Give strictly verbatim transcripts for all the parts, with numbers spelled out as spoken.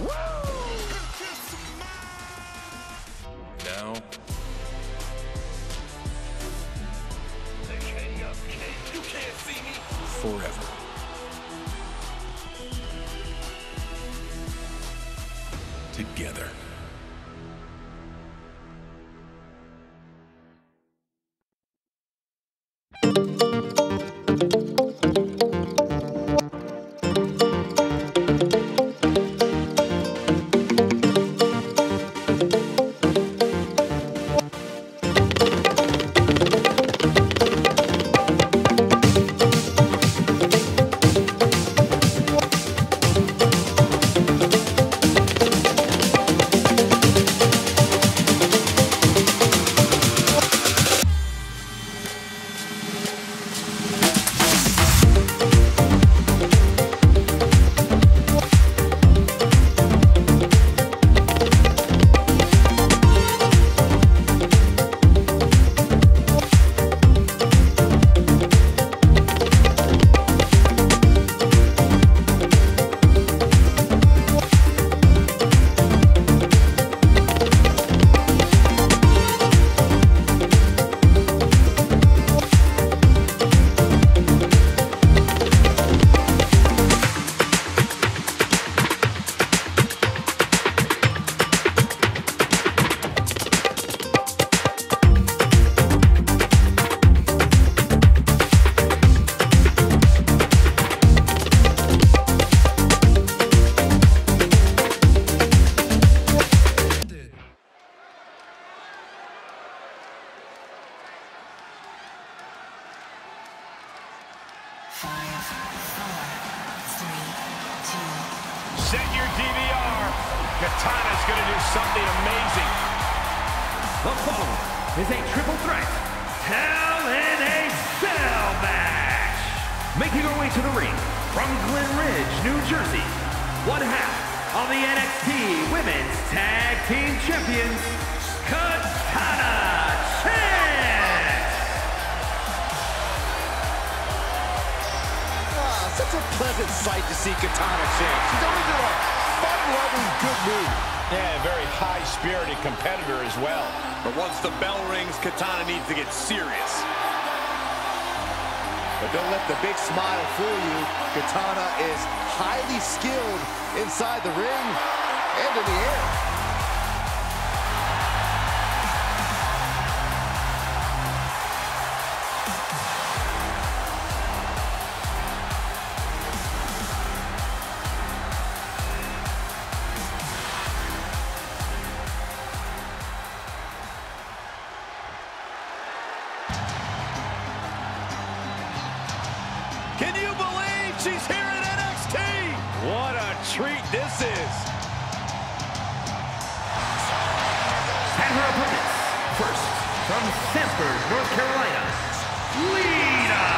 Now. You can't see me forever. Together. Set your D V R. Katana's going to do something amazing. The following is a triple threat Hell in a Cell match. Making her way to the ring from Glen Ridge, New Jersey, one half of the N X T Women's Tag Team Champions, Katana Chance. Oh, such a pleasant sight to see Katana Chance. Good move. Yeah, very high-spirited competitor as well. But once the bell rings, Katana needs to get serious. But don't let the big smile fool you. Katana is highly skilled inside the ring and in the air. She's here at N X T! What a treat this is! And her opponents, first from Sanford, North Carolina, Lita!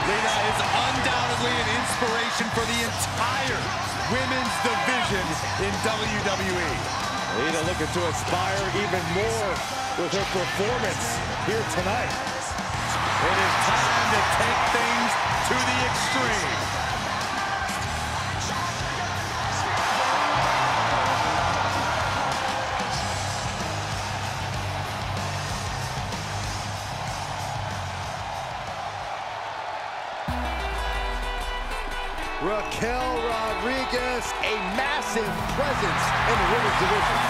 Lita is undoubtedly an inspiration for the entire women's division in W W E. Lita looking to inspire even more with her performance here tonight. It is time to take things to the extreme. Raquel Rodriguez, a massive presence in the women's division.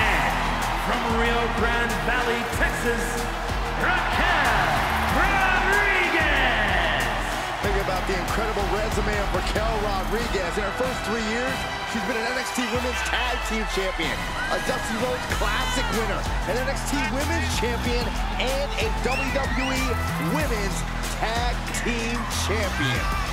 And from Rio Grande Valley, Texas, Raquel Rodriguez! Think about the incredible resume of Raquel Rodriguez. In her first three years, she's been an N X T Women's Tag Team Champion, a Dusty Rhodes Classic winner, an N X T Women's Champion, and a W W E Women's Tag Team Champion.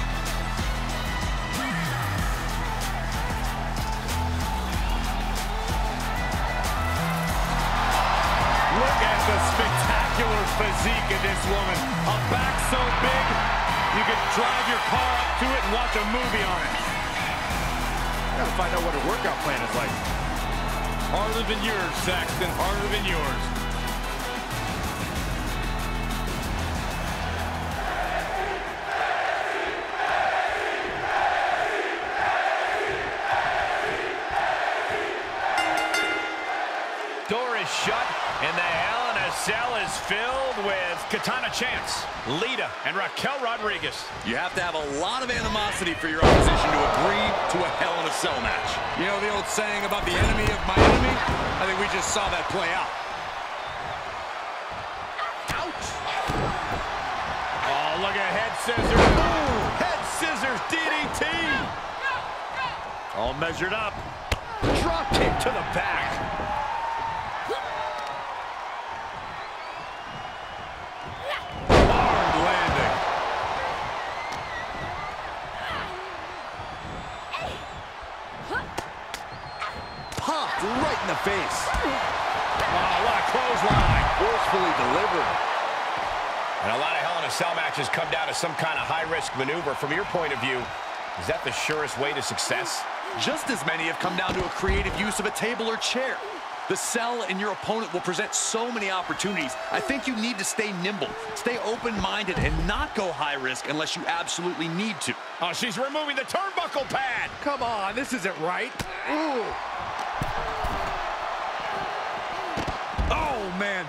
Look at the spectacular physique of this woman. A back so big, you could drive your car up to it and watch a movie on it. Gotta find out what her workout plan is like. Harder than yours, Saxton, harder than yours. Fancy, fancy, fancy, fancy, fancy, fancy, fancy. is shut, and the Hell in a Cell is filled with Katana Chance, Lita, and Raquel Rodriguez. You have to have a lot of animosity for your opposition to agree to a Hell in a Cell match. You know the old saying about the enemy of my enemy? I think we just saw that play out. Ouch! Oh, look at head scissors. Ooh, head scissors D D T! All measured up. Drop kick to the back. Hard landing. Popped right in the face. Oh, what a clothesline. Forcefully delivered. And a lot of Hell in a Cell matches come down to some kind of high-risk maneuver. From your point of view, is that the surest way to success? Just as many have come down to a creative use of a table or chair. The cell and your opponent will present so many opportunities. I think you need to stay nimble, stay open-minded, and not go high risk unless you absolutely need to. Oh, she's removing the turnbuckle pad. Come on, this isn't right. Ooh. Oh, man.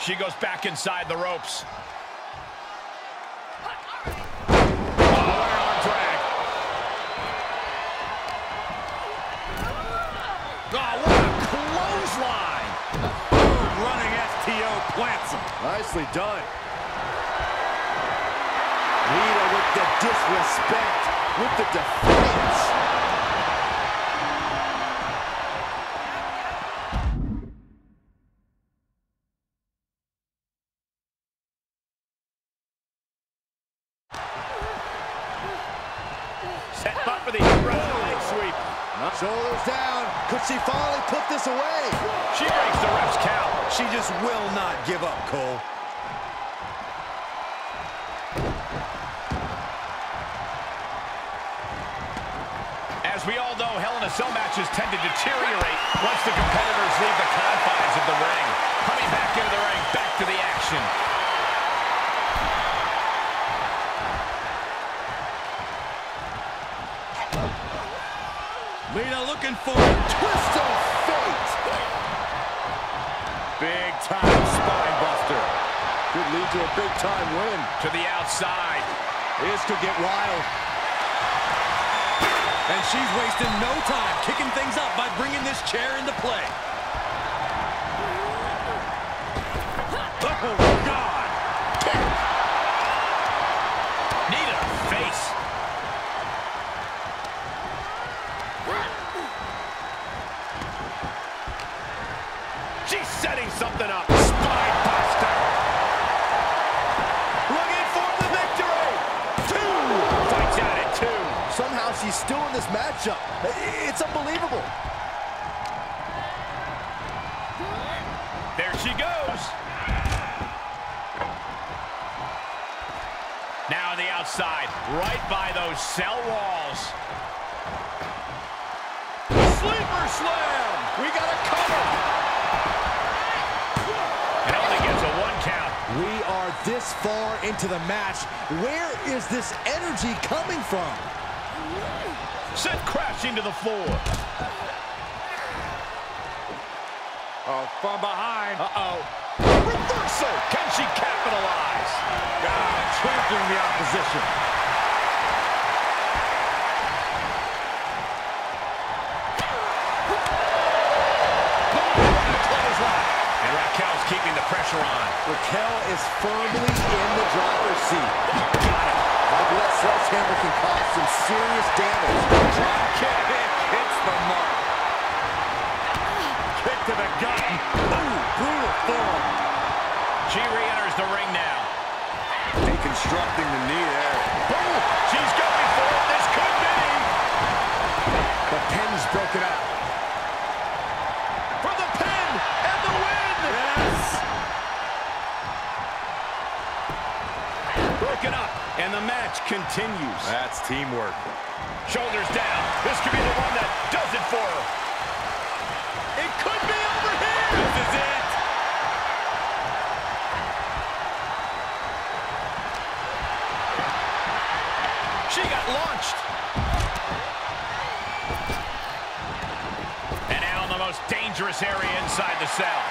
She goes back inside the ropes. Oh, arm drag. Oh, what a clothesline. Running S T O plants him. Nicely done. Lita with the disrespect, with the defiance. Shoulders down. Could she finally put this away? She breaks the ref's count. She just will not give up, Cole. As we all know, Hell in a Cell matches tend to deteriorate once the competitors leave the confines of the ring. Coming back into the ring, back to the action. Lita looking for a twist of fate. Big time spine buster. Could lead to a big time win. To the outside. This could get wild. And she's wasting no time kicking things up by bringing this chair into play. Oh, God. Need a face. She's setting something up. Spine buster. Looking for the victory. Two. Fights out at two. Somehow she's still in this matchup. It's unbelievable. There she goes. Now on the outside, right by those cell walls. Sleeper slam. We got a cover. We are this far into the match. Where is this energy coming from? Sent crashing to the floor. Oh, from behind. Uh-oh. Reversal. Can she capitalize? God, trampling the opposition. And Raquel's keeping the pressure on. Raquel is firmly in the driver's seat. Got it. Like that sledgehammer can cause some serious damage. Drop kick. It hits the mark. Kick to the gut. Ooh, brutal form. She re-enters the ring now. Deconstructing the knee there. Boom. She's going for it. This could be. The pin's broken out. Up, and the match continues. That's teamwork. Shoulders down. This could be the one that does it for her. It could be over here. This is it. dangerous area inside the cell.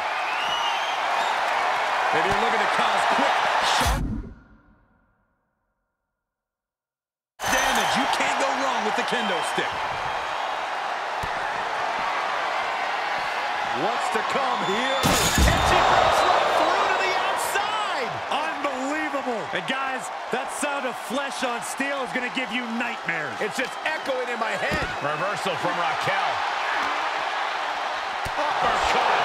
Maybe you're looking to cause quick sharp damage. You can't go wrong with the kendo stick. What's to come here? And she breaks right through to the outside. Unbelievable. And guys, that sound of flesh on steel is going to give you nightmares. It's just echoing in my head. Reversal from Raquel. Uppercut.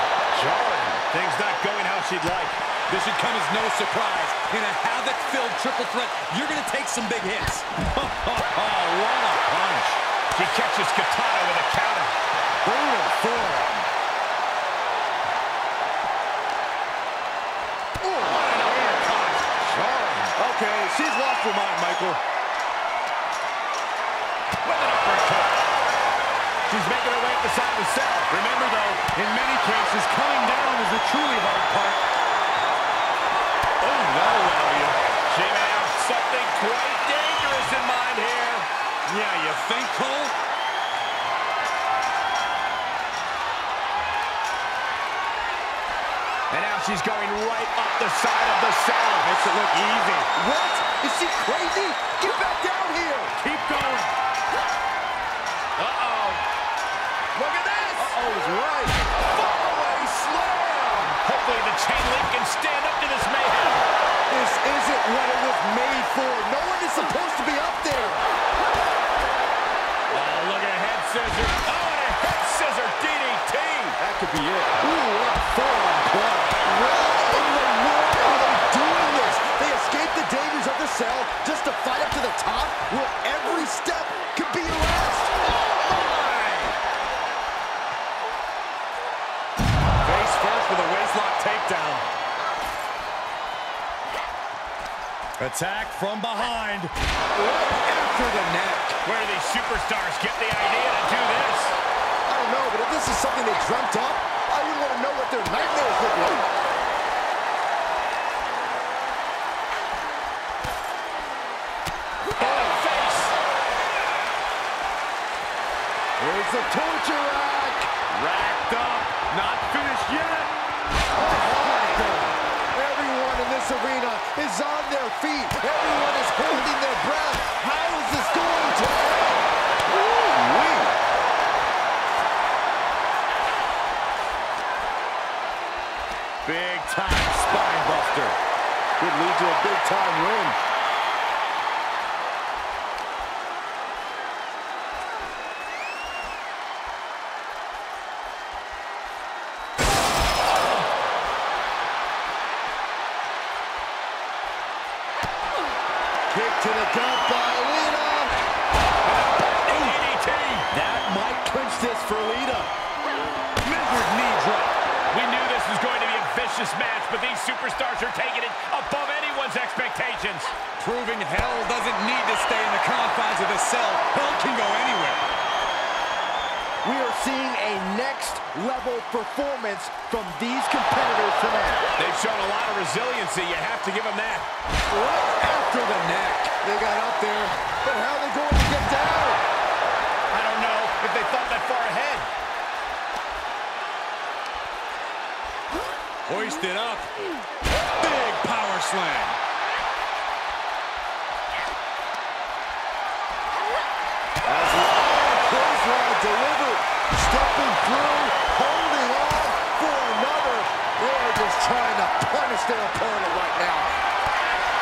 Jarring. Things not going how she'd like. This should come as no surprise. In a havoc-filled triple threat, you're going to take some big hits. Oh, what a punch. She catches Katana with a counter. Brutal forearm. Okay, she's lost her mind, Michael. With an uppercut. She's making her way up the side of the cell. Remember, though, in many cases, coming down is the truly hard part. Oh, no, Elliot. She may have something quite dangerous in mind here. Yeah, you think, Cole? And now she's going right up the side of the cell. Makes it look easy. What? Is she crazy? Get back down here. Keep going. Uh-oh. Look at this. Uh-oh is right. Far-away slam. Hopefully the chain link can stand up to this mayhem. This isn't what it was made for. No one is supposed to be up there. Oh, look at a head scissor. Oh, and a head scissor D D T. That could be it. Ooh, what a forearm play. What in the world are they doing this? They escaped the dangers of the cell just to fight up to the top where every step could be your last. Oh, my! Face first with a waistlock takedown. Attack from behind. Right after the neck. Where do these superstars get the idea to do this? I don't know, but if this is something they dreamt up, I wouldn't want to know what their nightmares look like. Oh, face! Here's the torture rack! Racked up, not finished yet! Oh, God. Everyone in this arena is on their feet. Everyone is holding their breath. How is this going to end? Big-time spine buster. Could lead to a big-time win. Kick to the gut by Lita. D D T. That might clinch this for Lita. Measured knee drop. We knew this was going to be a vicious match, but these superstars are taking it above anyone's expectations. Proving hell doesn't need to stay in the confines of the cell. Hell can go anywhere. We are seeing a next-level performance from these competitors tonight. They've shown a lot of resiliency. You have to give them that. Right after the neck. They got up there, but how are they going to get down? I don't know if they thought that far ahead. Hoisted up. Big power slam. As Lita clothesline delivered. Stepping through, holding on for another. They are just trying to punish their opponent right now.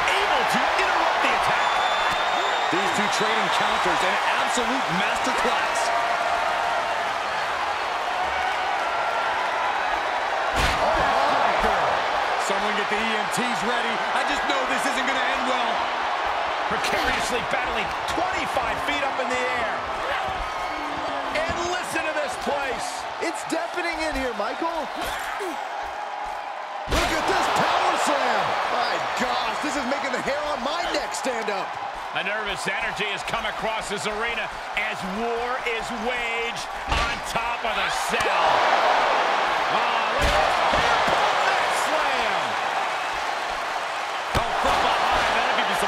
Able to interrupt the attack. These two trading counters an absolute masterclass. Someone get the E M Ts ready. I just know this isn't going to end well. Precariously battling twenty-five feet up in the air. And listen to this place. It's deafening in here, Michael. Look at this power slam. My gosh, this is making the hair on my neck stand up. A nervous energy has come across this arena as war is waged on top of the cell. Oh, look at this.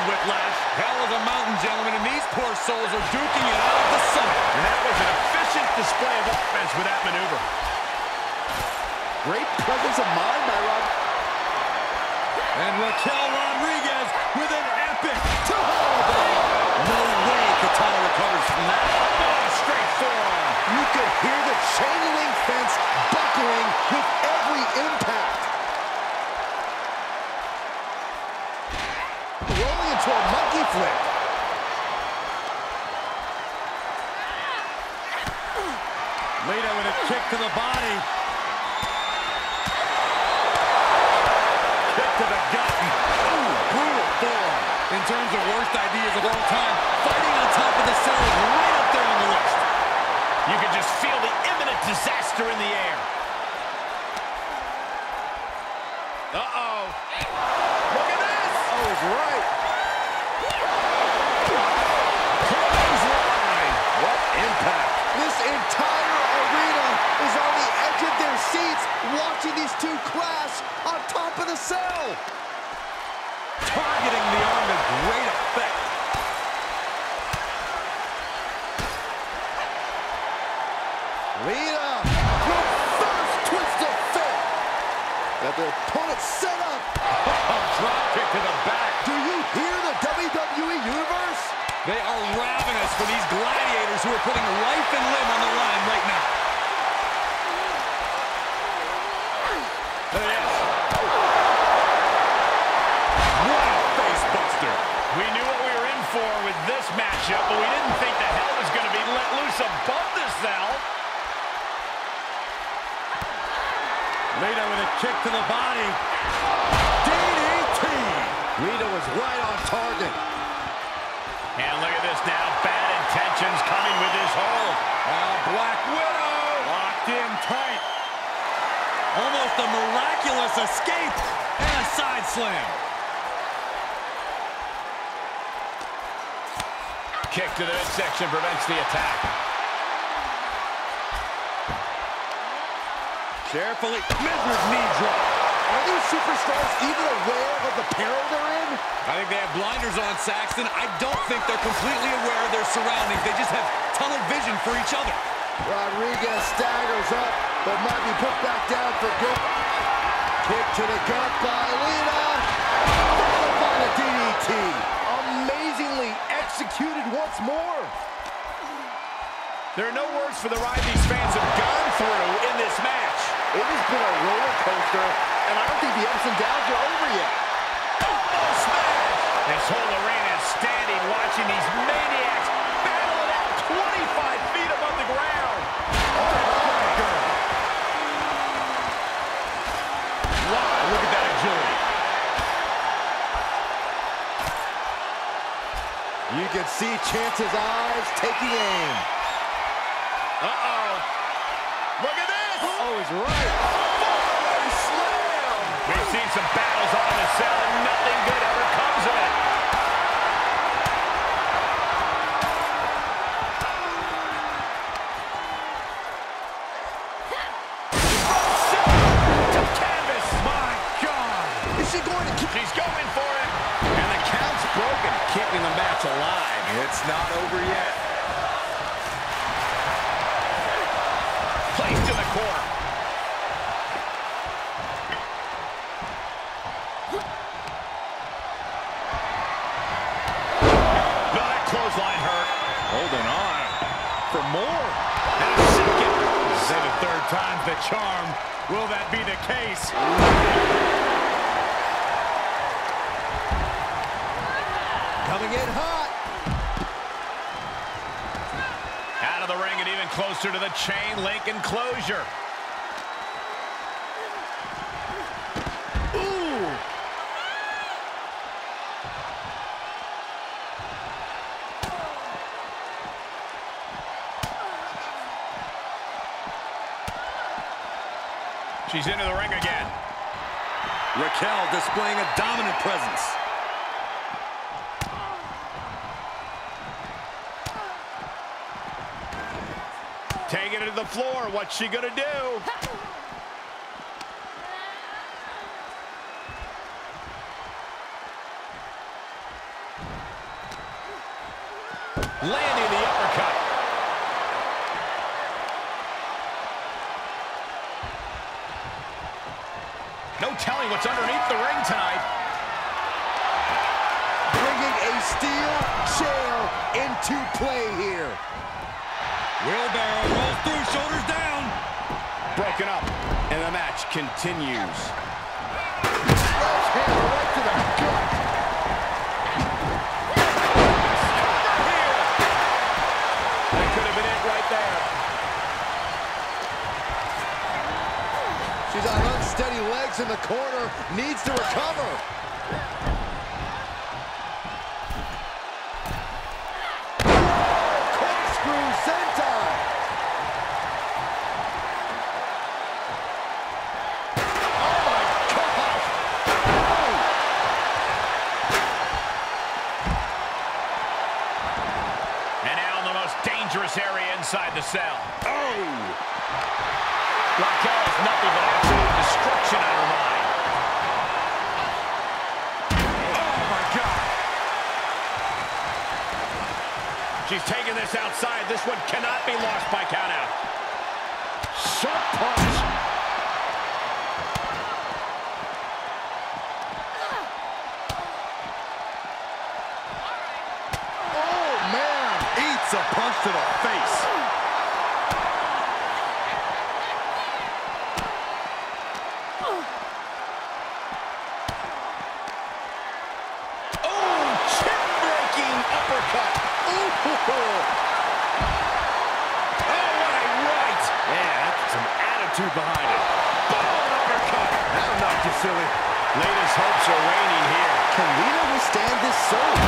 Whiplash. Hell of a mountain, gentlemen, and these poor souls are duking it out at the summit. And that was an efficient display of offense with that maneuver. Great presence of mind by Rod. And Raquel Rodriguez with an epic two-hole. No way Katana recovers from that. Oh, straight forearm. You could hear the chain link fence buckling with every impact. Rolling into a monkey flip. Lita with a kick to the body. Kick to the gut. Ooh, brutal forearm. In terms of worst ideas of all time, fighting on top of the cell is right up there on the list. You can just feel the imminent disaster in the air. Uh-oh. Look at this. Oh, he's right. Clothesline. What impact. This entire arena is on the edge of their seats watching these two clash on top of the cell. Targeting the arm with great effect. Lita with first twist of fate. Got their opponent set up. Oh, drop kick to the back. Do you hear the W W E Universe? They are ravenous for these gladiators who are putting life and limb on the line right now. There he is. We knew what we were in for with this matchup, but we didn't think the hell was going to be let loose above the cell. Lita with a kick to the body. D D T! Lita was right on target. And look at this now. Bad intentions coming with this hold. Uh, Black Widow! Locked in tight. Almost a miraculous escape and a side slam. Kick to the midsection prevents the attack. Carefully, measured knee drop. Are these superstars even aware of the peril they're in? I think they have blinders on, Saxton. I don't think they're completely aware of their surroundings. They just have tunnel vision for each other. Rodriguez staggers up, but might be put back down for good. Kick to the gut by Lita. Followed by the D D T. Amazingly executed once more. There are no words for the ride these fans have gone through in this match. It has been a roller coaster, and I don't think the ups and downs are over yet. Oh, smash! This whole arena is standing, watching these maniacs battle it out twenty-five feet above the ground. Oh, my God. Wow, look at that agility. You can see Chance's eyes taking aim. Uh-oh. Look at this! Oh, he's right. Forward slam! We've seen some battles on the cell, and nothing good ever comes of it. To canvas! My God! Is she going to keep... She's going for it! And the count's broken. Keeping the match alive. It's not over yet. Placed in the corner. No, that clothesline hurt. Holding on for more. And a second. Say the third time's the charm. Will that be the case? Coming in hot. Out of the ring and even closer to the chain link enclosure. Ooh. She's into the ring again. Raquel displaying a dominant presence. Taking it to the floor. What's she gonna do? Landing the uppercut. No telling what's underneath the ring tonight. Bringing a steel chair into play here. Wheelbarrow rolls through, shoulders down. Broken up, and the match continues. Left hand right to the gut. That could have been it right there. She's on unsteady legs in the corner, needs to recover. Inside the cell. Oh! Raquel is nothing but absolute destruction on her mind. Oh, my God! She's taking this outside. This one cannot be lost by countout. Sharp punch! Oh, man! Eats a punch to the face. Behind it. Ball uppercut. That'll knock you silly. Lita's hopes are waning here. Can Lita withstand this serve?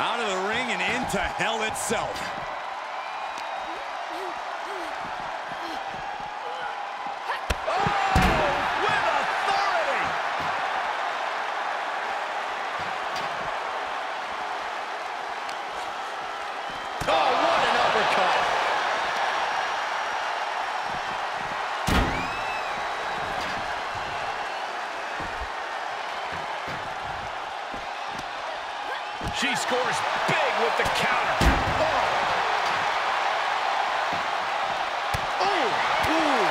Out of the ring and into hell itself. She scores big with the counter. Oh! Ooh! Ooh!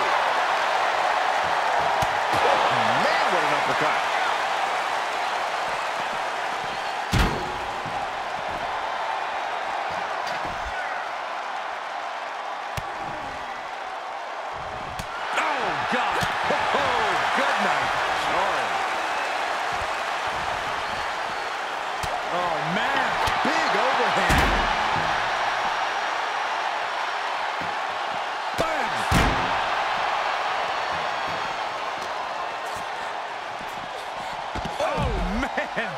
Oh, man, what an uppercut. Oh, God! Oh, good night. Sorry. Oh, man, big overhand. Bang! Oh, man.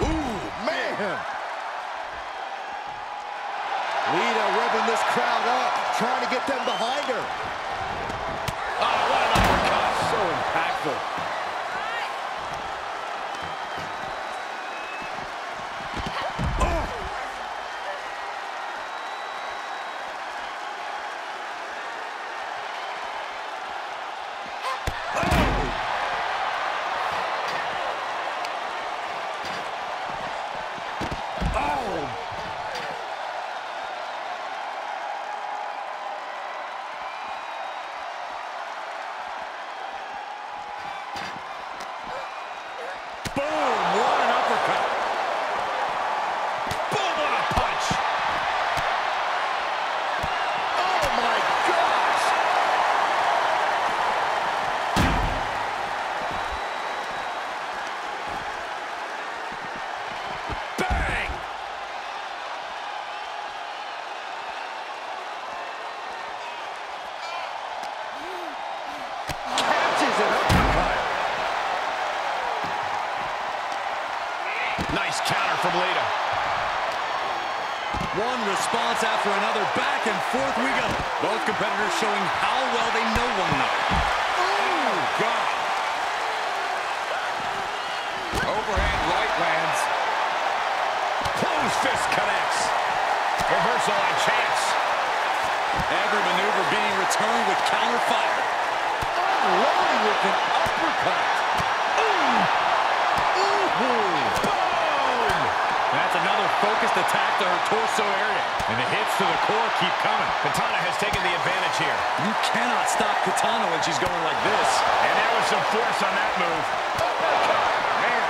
Ooh, man. Lita ripping this crowd up, trying to get them behind her. Oh, what an uppercut. So impactful. Oh. Oh. Oh. Nice counter from Lita. One response after another. Back and forth we go. Both competitors showing how well they know one another. Oh, God. Overhand right lands. Closed fist connects. Reversal on Chance. Every maneuver being returned with counter fire. Unloading with an uppercut. Ooh. Ooh. focused attack to her torso area. And the hits to the core keep coming. Katana has taken the advantage here. You cannot stop Katana when she's going like this. And there was some force on that move. Man.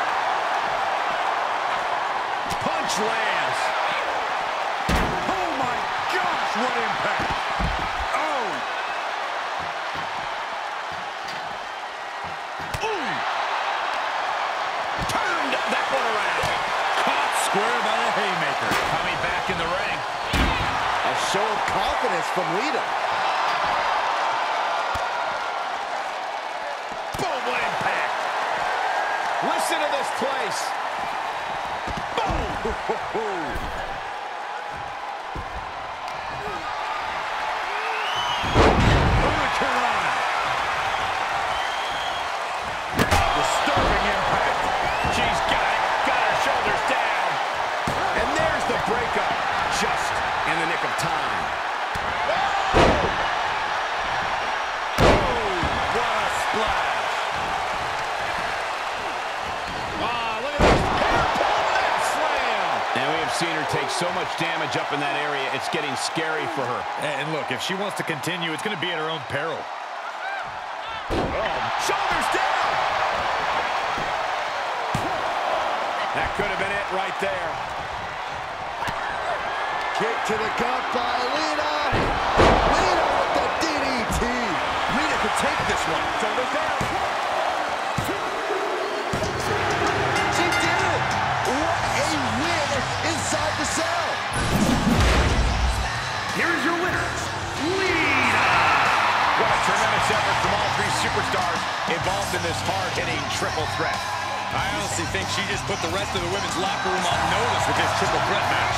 Punch lands. Oh my gosh, what impact. Square by the haymaker. Coming back in the ring. A show of confidence from Lita. Boom, what impact. Listen to this place. Boom. Hurricane. Disturbing impact. She's got it. Got her shoulders down. Break up just in the nick of time. Oh, what a splash. Oh, look at this. Airport leg slam. And we have seen her take so much damage up in that area, it's getting scary for her. And look, if she wants to continue, it's going to be at her own peril. Oh, shoulders down. That could have been it right there. Kick to the gut by Lita. Lita with the D D T. Lita could take this one. It's over there. She did it. What a win inside the cell. Here is your winner, Lita. What a tremendous effort from all three superstars involved in this hard-hitting triple threat. I honestly think she just put the rest of the women's locker room on notice with this triple threat match.